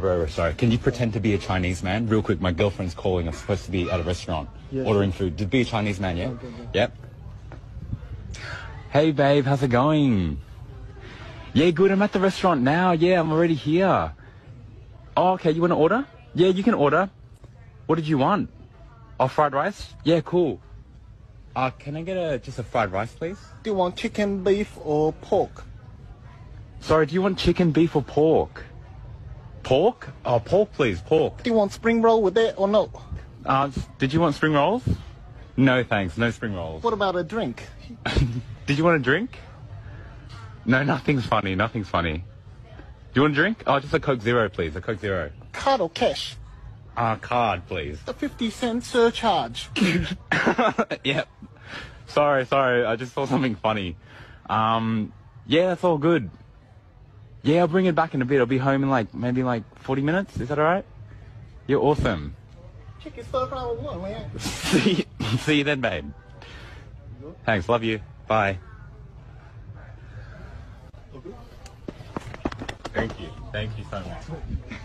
Ferrero, sorry. Can you pretend to be a Chinese man? Real quick, my girlfriend's calling. I'm supposed to be at a restaurant ordering food. Just be a Chinese man, yeah? Okay, yeah? Yep. Hey, babe, how's it going? Yeah, good. I'm at the restaurant now. Yeah, I'm already here. Oh, okay. You want to order? Yeah, you can order. What did you want? Oh, fried rice? Yeah, cool. Can I get just a fried rice, please? Do you want chicken, beef, or pork? Sorry, do you want chicken, beef, or pork? Pork? Oh, pork, please. Pork. Do you want spring roll with it or no? Did you want spring rolls? No, thanks. No spring rolls. What about a drink? Did you want a drink? No, nothing's funny. Nothing's funny. Do you want a drink? Oh, just a Coke Zero, please. A Coke Zero. Card or cash? Card, please. A 50-cent surcharge. Yep. Sorry. I just saw something funny. Yeah, that's all good. Yeah, I'll bring it back in a bit. I'll be home in maybe 40 minutes. Is that alright? You're awesome. Check your stuff out with one, man. See you then, babe. Thanks. Love you. Bye. Thank you. Thank you so much.